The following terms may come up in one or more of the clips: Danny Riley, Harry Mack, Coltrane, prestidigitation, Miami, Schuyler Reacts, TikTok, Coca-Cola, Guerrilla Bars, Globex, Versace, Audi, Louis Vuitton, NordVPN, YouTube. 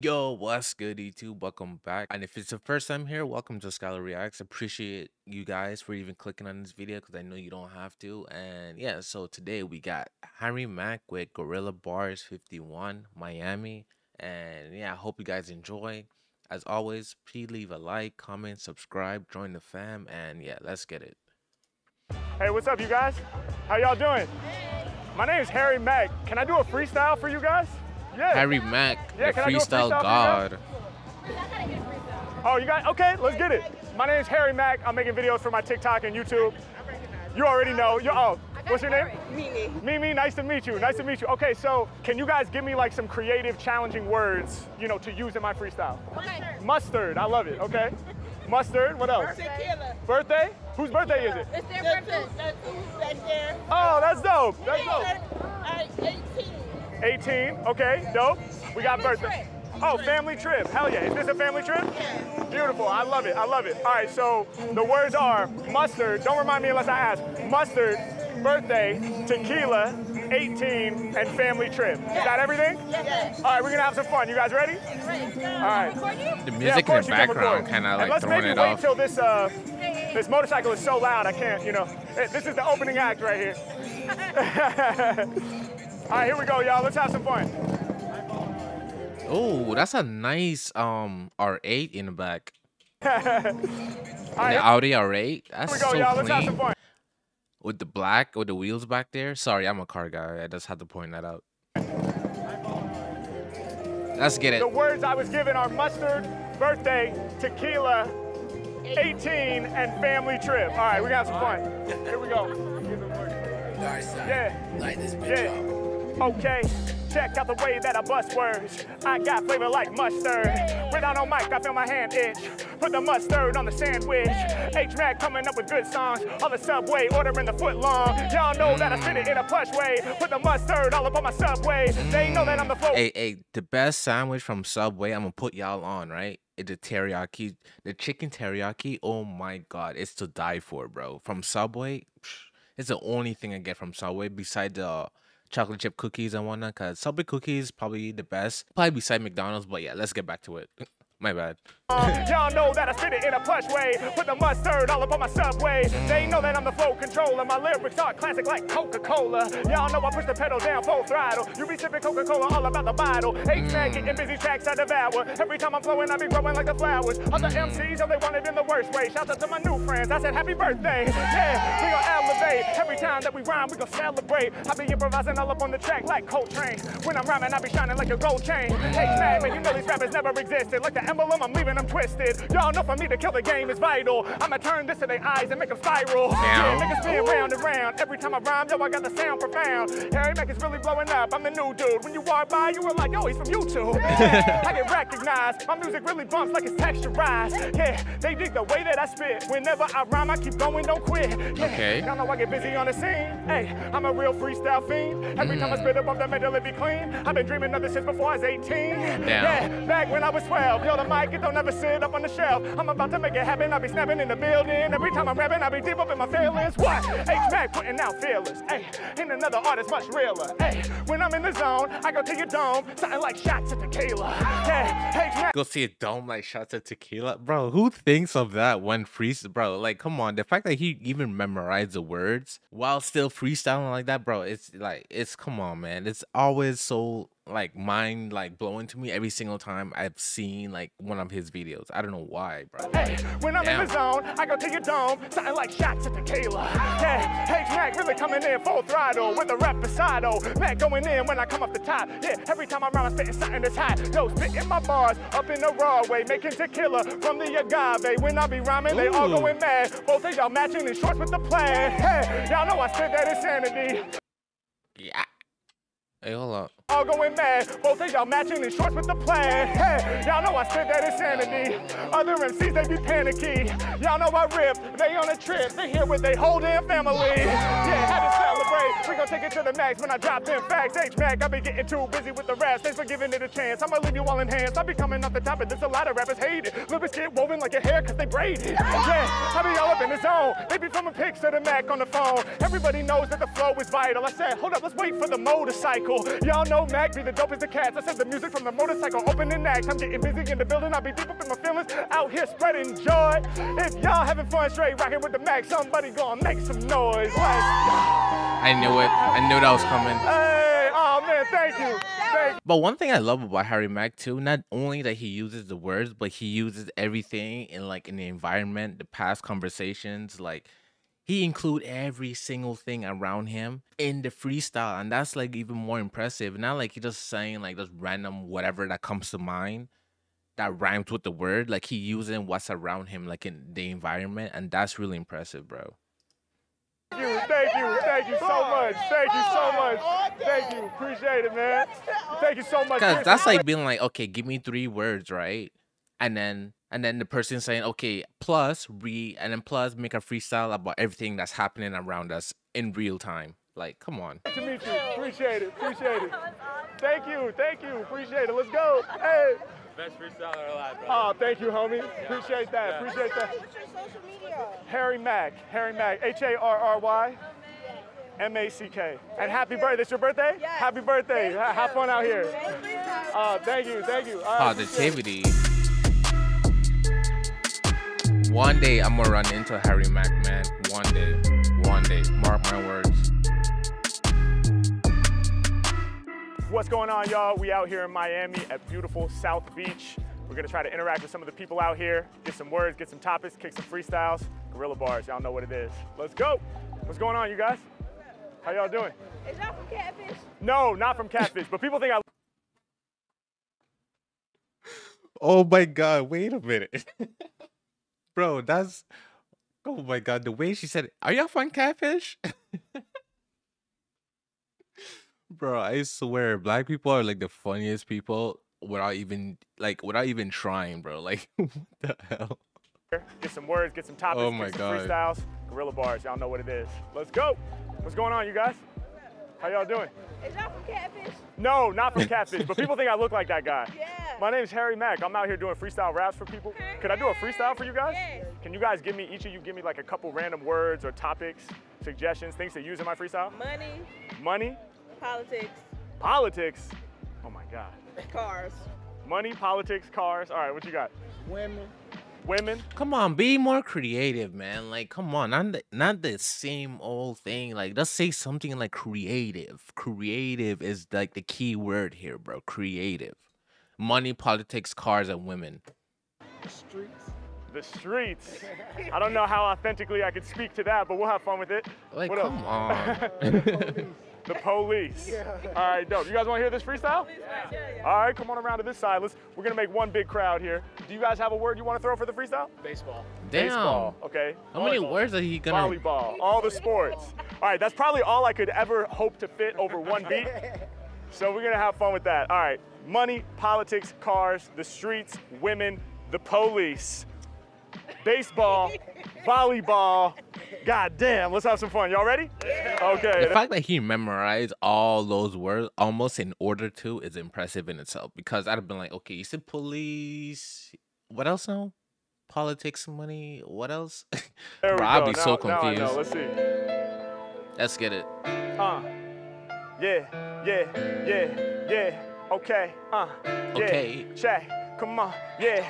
Yo, what's good YouTube? Welcome back, and if it's your first time here, welcome to Schuyler Reacts. Appreciate you guys for even clicking on this video because I know you don't have to. And yeah, so today we got Harry Mack with Guerrilla Bars 51 Miami, and yeah, I hope you guys enjoy. As always, please leave a like, comment, subscribe, join the fam, and yeah, let's get it. Hey, what's up you guys? How y'all doing? My name is Harry Mack. Can I do a freestyle for you guys? Yeah. Harry Mack, yeah, the freestyle god. Oh, you got, okay, let's get it. My name is Harry Mack. I'm making videos for my TikTok and YouTube. You already know. You're, oh, what's your name? Mimi. Mimi, nice to meet you. Nice to meet you. Okay, so can you guys give me like some creative, challenging words, you know, to use in my freestyle? Mustard. Mustard. I love it. Okay. Mustard. What else? Tequila. Birthday? Whose birthday is it? It's their birthday. That's there. Oh, that's dope. That's dope. 18. 18, okay, dope. We got birthday. Oh, family trip, hell yeah. Is this a family trip? Yeah. Beautiful, I love it, I love it. All right, so the words are mustard, don't remind me unless I ask, mustard, birthday, tequila, 18, and family trip. Is that everything? Yes. All right, we're gonna have some fun. You guys ready? All right. The music in the background kind of like throwing it off. Let's maybe wait till this, this motorcycle is so loud, I can't, you know. This is the opening act right here. All right, here we go, y'all. Let's have some fun. Oh, that's a nice R8 in the back. All right. The Audi R8. That's here we go, so y'all. Let's have some fun. With the black, with the wheels back there. Sorry, I'm a car guy. I just had to point that out. Let's get it. The words I was given are mustard, birthday, tequila, 18, and family trip. All right, we got some fun. Here we go. Dark side. Yeah. Light this bitch up. Okay, check out the way that I bust words. I got flavor like mustard. Without no mic, I feel my hand itch. Put the mustard on the sandwich. H-Mac coming up with good songs. On the subway, ordering the foot long. Y'all know that I spit it in a plush way. Put the mustard all up on my Subway. They know that I'm the flow. Hey, the best sandwich from Subway, I'm gonna put y'all on, right? The teriyaki, the chicken teriyaki, oh my God, it's to die for, bro. From Subway, it's the only thing I get from Subway beside the chocolate chip cookies and whatnot, because Subway cookies probably the best, probably beside McDonald's. But yeah, let's get back to it. My bad. Y'all know that I spit it in a plush way. Put the mustard all up on my Subway. They know that I'm the flow controller. My lyrics are classic like Coca-Cola. Y'all know I push the pedal down full throttle. You be sipping Coca-Cola all about the bottle. H-Mack getting busy, tracks I devour. Every time I'm flowing, I be growing like the flowers. Other MCs, oh, they want it in the worst way. Shout out to my new friends. I said happy birthday. Yeah, we gon' elevate. Every time that we rhyme, we gon' celebrate. I be improvising all up on the track like Coltrane. When I'm rhyming, I be shining like a gold chain. H-Mack, man, you know these rappers never existed. Like the emblem, I'm leaving. I'm twisted. Y'all know for me to kill the game is vital. I'ma turn this to their eyes and make them spiral. Yeah, make them spin round and round. Every time I rhyme, yo, I got the sound profound. Harry Mack is really blowing up. I'm the new dude. When you walk by, you were like, yo, he's from YouTube. Yeah. I get recognized. My music really bumps like it's texturized. Yeah, they dig the way that I spit. Whenever I rhyme, I keep going, don't quit. Yeah. Okay. Y'all know I get busy on the scene. Hey, I'm a real freestyle fiend. Every time I spit up off that mental, it be clean. I've been dreaming of this since before I was 18. Yeah, back when I was 12. Yo, the mic, it don't ever sit up on the shelf. I'm about to make it happen. I'll be snapping in the building. Every time I'm rapping, I'll be deep up in my feelings. What? H-Mack putting out feelers. Hey, ain't another artist much realer. Hey, when I'm in the zone, I go to your dome, something like shots of tequila. Hey, H-Mack. Go see a dome like shots of tequila? Bro, who thinks of that when freestyle? Bro, like, come on. The fact that he even memorized the words while still freestyling like that, bro, it's like, it's, come on, man. It's always so, like, mind like blowing to me every single time I've seen like one of his videos. I don't know why, bro. Hey, when I'm in the zone, I go to your dome, something like shots at tequila. Hey, H-Mack really coming in full throttle with a reposado. Mac going in when I come up the top. Yeah, every time I'm around, I'm spitting something that's hot. Yo, spitting my bars up in the raw way, making tequila from the agave. When I be rhyming, they all going mad. Both of y'all matching in shorts with the plaid. Hey, y'all know I spit that insanity. Yeah. Hey, hold up. All going mad. Both of y'all matching in shorts with the plaid. Hey, y'all know I said that insanity. Other MCs, they be panicky. Y'all know I rip. They on a trip. They here with they whole damn family. Yeah, had to celebrate. We gon' take it to the max when I drop them facts. H Mack, I been getting too busy with the raps. Thanks for giving it a chance. I'ma leave you all in hands. I be coming off the top of this. A lot of rappers hate it. Little bit shit woven like your hair cause they braid it. Yeah, I be all up in the zone. They be filming pics of the Mac on the phone. Everybody knows that the flow is vital. I said, hold up, let's wait for the motorcycle. Y'all know Mac be the dopest of cats. I said the music from the motorcycle opening acts. I'm getting busy in the building. I be deep up in my feelings. Out here spreading joy. If y'all having fun straight rocking with the Mac, somebody gonna make some noise. I knew it. I knew that was coming. Hey, oh man, thank you. But one thing I love about Harry Mack too, not only that he uses the words, but he uses everything in like in the environment, the past conversations, like he include every single thing around him in the freestyle, and that's like even more impressive. Not like he just saying like just random whatever that comes to mind that rhymes with the word. Like he using what's around him, like in the environment, and that's really impressive, bro. Thank you so much. Thank you so much. Thank you. Appreciate it, man. Thank you so much. Cause that's like being like, okay, give me 3 words, right? And then the person saying, okay, plus make a freestyle about everything that's happening around us in real time. Like, come on. Nice to meet you. Appreciate it. Appreciate it. Thank you. Appreciate it. Let's go. Hey. Best freestyler alive, bro. Oh, thank you, homie. Yeah. Appreciate that. Yeah. Appreciate that. What's your social media? Harry Mack. Harry Mack. HARRY MACK. And happy birthday. That's your birthday? Yes. Happy birthday. Have fun out here. Thank you. Positivity. One day I'm gonna run into Harry Mack, man. One day. Mark my words. What's going on, y'all? We out here in Miami at beautiful South Beach. We're gonna try to interact with some of the people out here, get some words, get some topics, kick some freestyles. Guerrilla Bars, y'all know what it is. Let's go. What's going on, you guys? How y'all doing? Is that from Catfish? No, not from Catfish, but people think I... Oh my God, wait a minute. Bro, that's... Oh my God, the way she said, are y'all from Catfish? Bro, I swear, black people are like the funniest people without even trying, bro. Like, what the hell? Get some words, get some topics, get some freestyles. Guerrilla Bars, y'all know what it is. Let's go. What's going on, you guys? How y'all doing? Is that from Catfish? No, not from Catfish, but people think I look like that guy. Yeah. My name is Harry Mack. I'm out here doing freestyle raps for people. Could I do a freestyle for you guys? Yes. Can you guys give me, each of you give me like a couple random words or topics, suggestions, things to use in my freestyle? Money. Politics. Oh my God. Cars. Money, politics, cars. All right, what you got? Women. Come on, be more creative, man. Like, come on, not the same old thing. Like, let's say something like creative. Creative is like the key word here, bro. Creative. Money, politics, cars, and women. The streets. I don't know how authentically I could speak to that, but we'll have fun with it. Like, what come on. The police. Yeah. All right, dope. You guys want to hear this freestyle? Yeah. All right, come on around to this side. We're going to make one big crowd here. Do you guys have a word you want to throw for the freestyle? Baseball. Damn. Baseball. Okay. How many words are he going to... Volleyball. All the sports. All right, that's probably all I could ever hope to fit over one beat. So we're going to have fun with that. All right. Money, politics, cars, the streets, women, the police, baseball, volleyball. God damn, let's have some fun. Y'all ready? Yeah. Okay. The fact that he memorized all those words almost in order to is impressive in itself, because I'd have been like, okay, you said police. What else now? Politics, money. What else? Bro, I'd be so confused. No, let's see. Let's get it. Yeah. Okay. Yeah. Okay. Check. Come on. Yeah.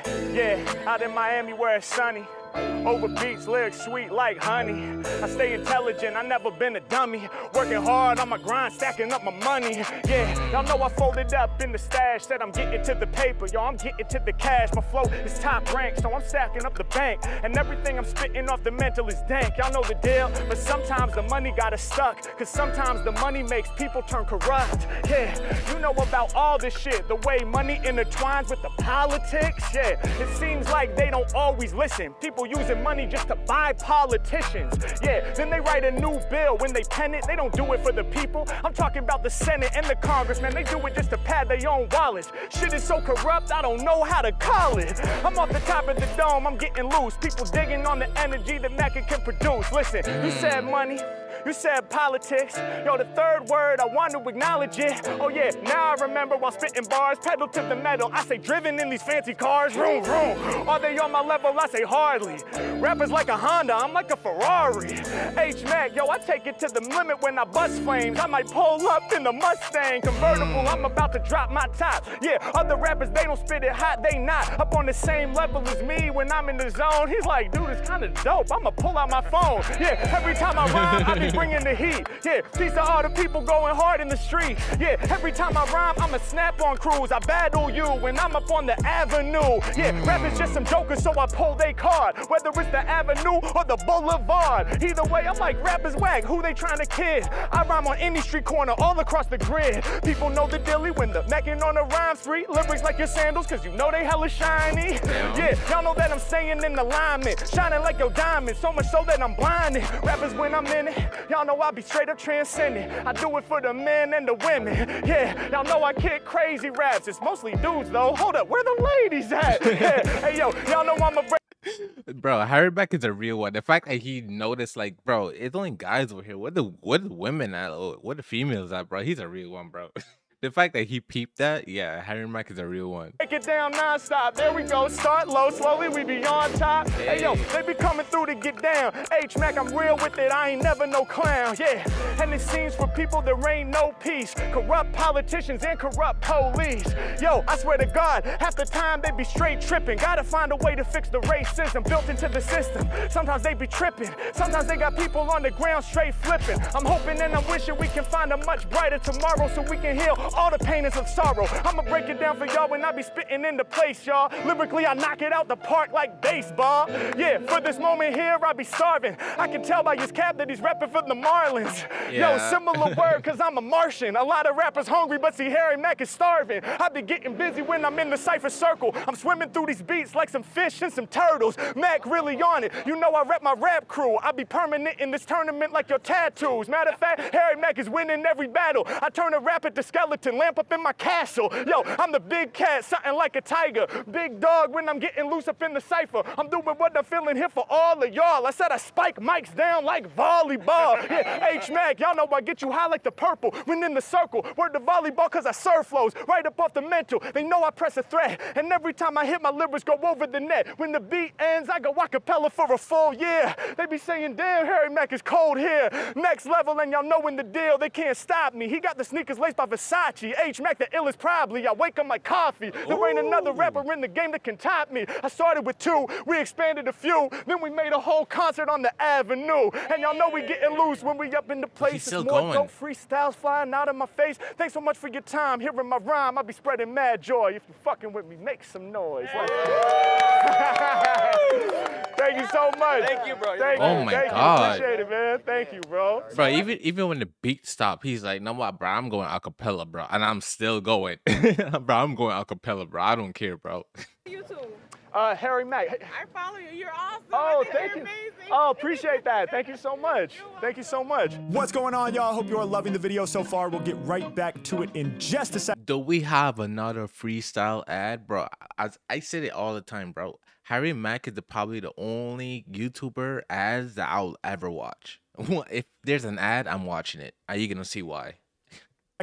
Out in Miami where it's sunny. Over beats, lyrics sweet like honey. I stay intelligent, I never been a dummy. Working hard on my grind, stacking up my money. Yeah, y'all know I folded up in the stash. Said I'm getting to the paper, yo, I'm getting to the cash. My flow is top rank, so I'm stacking up the bank. And everything I'm spitting off the mental is dank. Y'all know the deal, but sometimes the money got us stuck. Cause sometimes the money makes people turn corrupt. Yeah, you know about all this shit. The way money intertwines with the politics. Yeah, it seems like they don't always listen. People using money just to buy politicians. Yeah, then they write a new bill. When they pen it, they don't do it for the people. I'm talking about the Senate and the Congress, man. They do it just to pad their own wallets. Shit is so corrupt, I don't know how to call it. I'm off the top of the dome, I'm getting loose. People digging on the energy that Mac can produce. Listen, you said money, You said politics. Yo, the third word, I want to acknowledge it. Oh yeah, now I remember while spitting bars, pedal to the metal, I say driven in these fancy cars. Vroom, vroom. Are they on my level? I say hardly. Rappers like a Honda, I'm like a Ferrari. H Mack, yo, I take it to the limit when I bust flames. I might pull up in the Mustang convertible, I'm about to drop my top. Yeah, other rappers, they don't spit it hot, they not up on the same level as me when I'm in the zone. He's like, dude, it's kind of dope, I'ma pull out my phone. Yeah, every time I rhyme, I be bringing the heat. Yeah, peace to all the people going hard in the street. Yeah, every time I rhyme, I'm a snap-on cruise. I battle you when I'm up on the avenue. Yeah, rap is just some jokers, so I pull they card. Whether it's the avenue or the boulevard. Either way, I'm like, rap is whack, who they trying to kid? I rhyme on any street corner, all across the grid. People know the dilly when the mackin' on the rhyme street. Lyrics like your sandals, cause you know they hella shiny. Yeah, y'all know that I'm staying in alignment, shining like your diamond, so much so that I'm blinded. Rappers when I'm in it, y'all know I be straight up transcending. I do it for the men and the women. Yeah, y'all know I kick crazy raps. It's mostly dudes though. Hold up, where the ladies at? Yeah. Hey yo, y'all know I'm a bro, Harry Mack is a real one. The fact that he noticed, like, bro, it's only guys over here. What the women at? What the females at, bro? He's a real one, bro. The fact that he peeped that, yeah, Harry Mack is a real one. Break it down nonstop. There we go. Start low, slowly we be on top. Hey, hey yo, they be coming through to get down. H Mack, I'm real with it. I ain't never no clown. Yeah, and it seems for people there ain't no peace. Corrupt politicians and corrupt police. Yo, I swear to God, half the time they be straight tripping. Gotta find a way to fix the racism built into the system. Sometimes they be tripping. Sometimes they got people on the ground straight flipping. I'm hoping and I'm wishing we can find a much brighter tomorrow so we can heal all the pain is of sorrow. I'ma break it down for y'all when I be spitting in the place, y'all. Lyrically, I knock it out the park like baseball. Yeah, for this moment here, I be starving. I can tell by his cap that he's rapping for the Marlins. Yeah. Yo, similar word, cause I'm a Martian. A lot of rappers hungry, but see, Harry Mack is starving. I be getting busy when I'm in the cypher circle. I'm swimming through these beats like some fish and some turtles. Mack really on it. You know I rep my rap crew. I be permanent in this tournament like your tattoos. Matter of fact, Harry Mack is winning every battle. I turn a rap at the skeleton lamp up in my castle. Yo, I'm the big cat, something like a tiger. Big dog when I'm getting loose up in the cypher. I'm doing what I'm feeling here for all of y'all. I said I spike mics down like volleyball. Yeah, H-Mack, y'all know I get you high like the purple. When in the circle, word to volleyball cause I serve flows right up off the mental. They know I press a threat. And every time I hit my lyrics go over the net. When the beat ends, I go acapella for a full year. They be saying, damn, Harry Mack is cold here. Next level and y'all knowin' the deal. They can't stop me. He got the sneakers laced by Versace. H Mack, the illest probably. I wake up my coffee. There ain't another rapper in the game that can top me. I started with 2, we expanded a few, then we made a whole concert on the avenue. And y'all know we getting loose when we up in the place. He's still going. Dope freestyles flying out of my face. Thanks so much for your time. Hearing my rhyme, I be spreading mad joy. If you fucking with me, make some noise. Like, thank you so much. Thank you, bro. Thank oh you. My thank god. You. Appreciate it, man. Thank you, bro. Bro, even when the beat stopped, he's like, "No, what, bro? I'm going acapella, bro." And I'm still going. Bro, I'm going acapella, bro. I don't care, bro. YouTube. Harry Mack. I follow you. You're awesome. Oh, thank you. Amazing. Oh, appreciate that. Thank you so much. Thank you so much. What's going on, y'all? Hope you are loving the video so far. We'll get right back to it in just a second. Do we have another freestyle ad, bro? As I said it all the time, bro. Harry Mack is probably the only YouTuber ads that I'll ever watch. If there's an ad, I'm watching it. Are you gonna see why?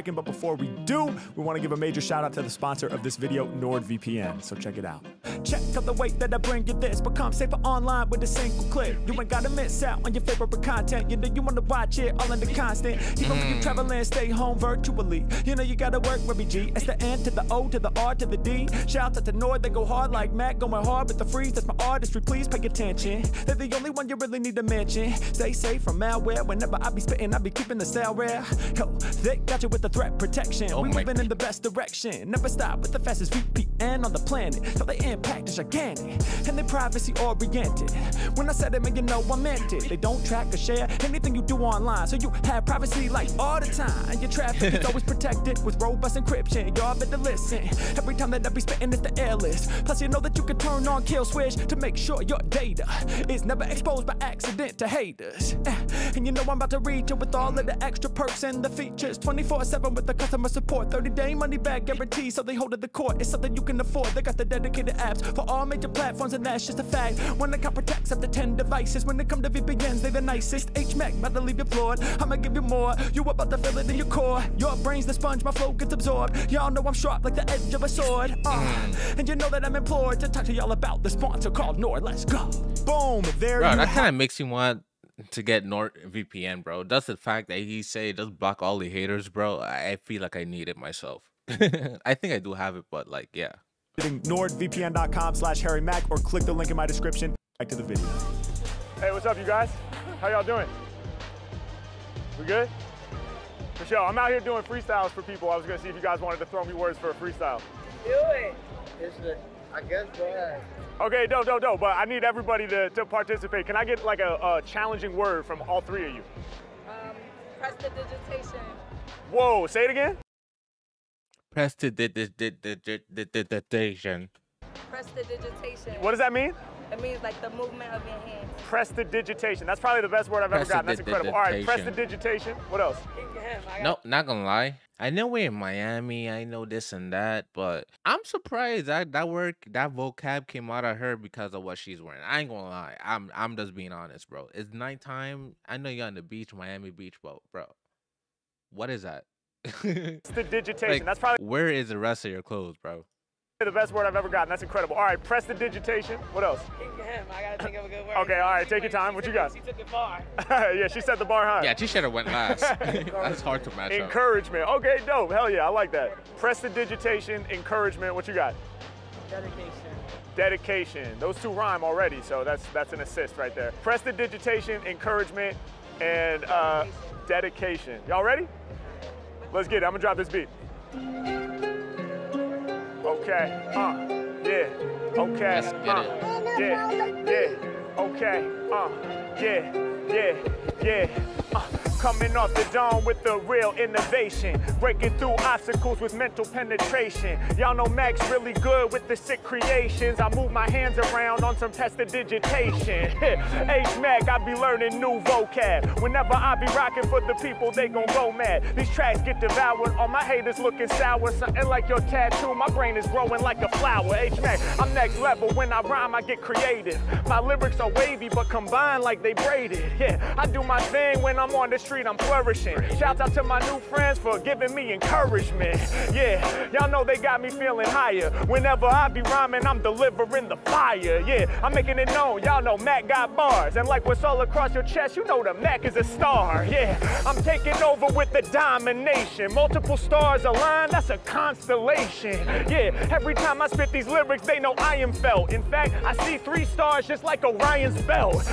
But before we do, we want to give a major shout out to the sponsor of this video, NordVPN. So check it out. Check out the way that I bring you this. Become safer online with a single click. You ain't got to miss out on your favorite content. You know you want to watch it all in the constant. Even when you traveling, stay home virtually. You know you got to work with me, G. It's the N to the O to the R to the D. Shout out to Nord, they go hard like Mac. Going hard with the freeze, that's my artistry. Please pay attention. They're the only one you really need to mention. Stay safe from malware. Whenever I be spitting, I be keeping the cell rare. Yo, they got you with the threat protection. Oh, we moving in the best direction. Never stop with the fastest VPN on the planet. So the impact is gigantic. And they're privacy oriented. When I said it, man, you know I meant it. They don't track or share anything you do online. So you have privacy like all the time. And your traffic is always protected with robust encryption. Y'all better listen. Every time that I be spitting it's the air list. Plus you know that you can turn on kill switch to make sure your data is never exposed by accident to haters. And you know I'm about to reach it with all of the extra perks and the features 24/7 with the customer support, 30-day money back guarantee, so they hold it the court. It's something you can afford. They got the dedicated apps for all major platforms, and that's just a fact. When the cop protects up to 10 devices, when it come to VPNs, they the nicest. H Mac about to leave your floor. I'ma give you more. You about to feel it in your core. Your brain's the sponge, my flow gets absorbed. Y'all know I'm sharp like the edge of a sword. And you know that I'm implored to talk to y'all about the sponsor called Nord. Let's go. Boom. There you go. That kind of makes you want to get NordVPN, bro. That's the fact that he say it doesn't block all the haters, bro. I feel like I need it myself. I think I do have it, but like, yeah. NordVPN.com/HarryMack or click the link in my description. Back to the video. Hey, what's up, you guys? How y'all doing? We good? For sure. I'm out here doing freestyles for people. I was gonna see if you guys wanted to throw me words for a freestyle. Do it. I guess go ahead. Okay, dope, but I need everybody to participate. Can I get like a challenging word from all three of you? Prestidigitation. Whoa, say it again? Prestidigitation. Prestidigitation. What does that mean? It means like the movement of your hands. Prestidigitation. That's probably the best word I've ever gotten. That's incredible. All right, prestidigitation. What else? Nope, not gonna lie. I know we're in Miami, I know this and that, but I'm surprised that vocab came out of her because of what she's wearing. I ain't gonna lie. I'm just being honest, bro. It's nighttime. I know you're on the beach, Miami Beach, but bro, what is that? Prestidigitation. Like, that's probably where is the rest of your clothes, bro? The best word I've ever gotten. That's incredible. All right, prestidigitation. What else? I gotta think of a good word. Okay, all right, take your time. What you got? She took the bar. Yeah, she set the bar high. Yeah, she should have went last. That's hard to match up. Encouragement. Okay, dope. Hell yeah, I like that. Prestidigitation, encouragement. What you got? Dedication. Dedication. Those two rhyme already, so that's an assist right there. Prestidigitation, encouragement, and dedication. Y'all ready? Let's get it. I'm gonna drop this beat. Okay, yeah, okay, yeah, yeah, okay, yeah, yeah, yeah, Coming off the dome with the real innovation, breaking through obstacles with mental penetration. Y'all know Mac's really good with the sick creations. I move my hands around on some prestidigitation. H-Mac, I be learning new vocab. Whenever I be rocking for the people, they gon' go mad. These tracks get devoured, all my haters looking sour. Something like your tattoo, my brain is growing like a flower. H-Mac, I'm next level. When I rhyme, I get creative. My lyrics are wavy, but combined like they braided. Yeah, I do my thing when I'm on the street. I'm flourishing. Shout out to my new friends for giving me encouragement. Yeah, y'all know they got me feeling higher. Whenever I be rhyming, I'm delivering the fire. Yeah, I'm making it known. Y'all know Mac got bars. And like what's all across your chest, you know the Mac is a star. Yeah, I'm taking over with the domination. Multiple stars aligned, that's a constellation. Yeah, every time I spit these lyrics, they know I am felt. In fact, I see 3 stars just like Orion's belt.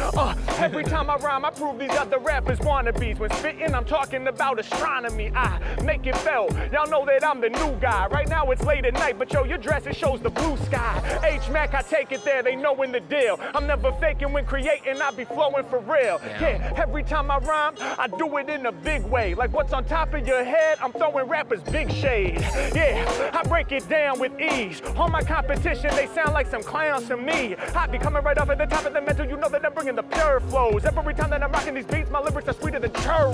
Every time I rhyme, I prove these other rappers wannabes. When spitting, I'm talking about astronomy. I make it felt. Y'all know that I'm the new guy. Right now it's late at night, but yo, your dress, it shows the blue sky. H-Mac, I take it there, they knowin' the deal. I'm never faking when creating, I be flowing for real. Yeah, every time I rhyme, I do it in a big way. Like what's on top of your head, I'm throwing rappers big shade. Yeah, I break it down with ease. All my competition, they sound like some clowns to me. I be coming right off at the top of the mental, you know that I'm bringing the pure flows. Every time that I'm rocking these beats, my lyrics are sweeter than churros.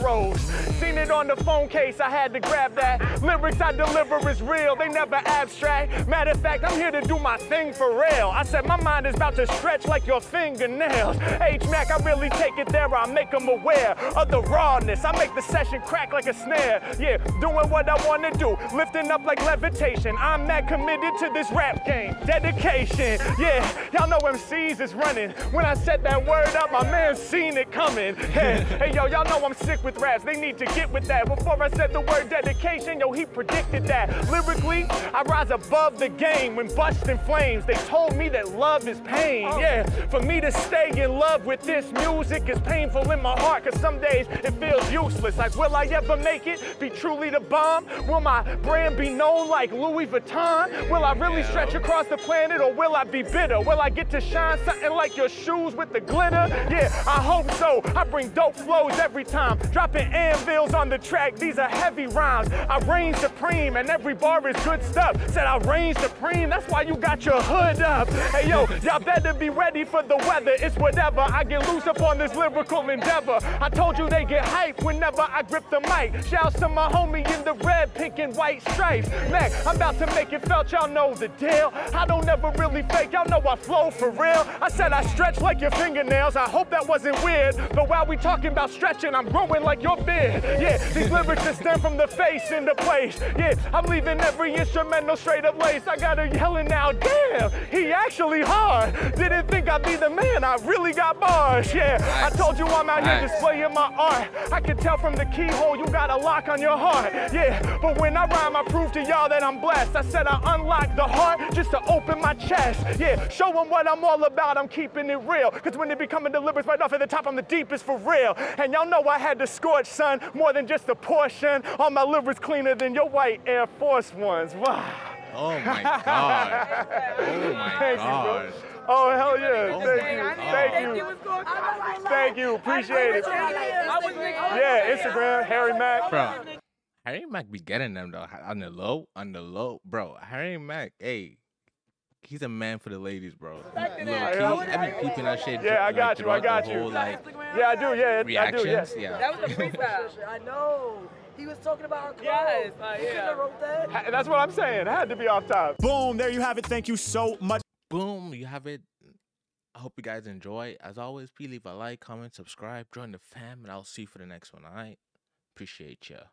Seen it on the phone case, I had to grab that. Lyrics I deliver is real, they never abstract. Matter of fact, I'm here to do my thing for real. I said my mind is about to stretch like your fingernails. H-Mac, I really take it there, I make them aware of the rawness. I make the session crack like a snare. Yeah, doing what I want to do, lifting up like levitation. I'm that committed to this rap game. Dedication, yeah, y'all know MCs is running. When I said that word up, my man seen it coming. Hey yo, y'all know I'm sick with raps, they need to get with that. Before I said the word dedication, yo, he predicted that. Lyrically, I rise above the game when bust in flames. They told me that love is pain. Yeah, for me to stay in love with this music is painful in my heart, cause some days it feels useless. Like, will I ever make it? Be truly the bomb? Will my brand be known like Louis Vuitton? Will I really stretch across the planet, or will I be bitter? Will I get to shine something like your shoes with the glitter? Yeah, I hope so. I bring dope flows every time. Dropping anvils on the track, these are heavy rhymes. I reign supreme, and every bar is good stuff. Said I reign supreme, that's why you got your hood up. Hey yo, y'all better be ready for the weather. It's whatever, I get loose upon this lyrical endeavor. I told you they get hype whenever I grip the mic. Shouts to my homie in the red, pink, and white stripes. Mac, I'm about to make it felt, y'all know the deal. I don't ever really fake, y'all know I flow for real. I said I stretch like your fingernails, I hope that wasn't weird. But while we talking about stretching, I'm growing like your beard. Yeah, these lyrics that stem from the face into place. Yeah, I'm leaving every instrumental straight up laced. I got her yelling out, damn, he actually hard. Didn't think I'd be the man, I really got bars. Yeah, I told you I'm out here displaying my art. I could tell from the keyhole you got a lock on your heart. Yeah, but when I rhyme, I prove to y'all that I'm blessed. I said I unlock the heart just to open my chest. Yeah, show them what I'm all about, I'm keeping it real. Cause when it be coming deliberate right off at the top, I'm the deepest for real. And y'all know I had to scorch, son, more than just a portion. All my lyrics cleaner than your white Air Force Ones. Wow. Oh my God. Oh my God. Oh, hell yeah. Oh, thank you. Appreciate it. Yeah, Instagram, Harry Mack. Bro, Harry Mack be getting them, though. On the low. Bro, Harry Mack, hey. He's a man for the ladies, bro. I've been peeping that shit. Yeah, I got you. I got you. Yeah, I do. Yeah, reactions. Yeah. That was a freestyle. I know. He was talking about her. Yes. Yeah. Wrote that. That's what I'm saying. I had to be off top. Boom. There you have it. Thank you so much. Boom. You have it. I hope you guys enjoy. As always, please leave a like, comment, subscribe, join the fam, and I'll see you for the next one. All right. Appreciate ya.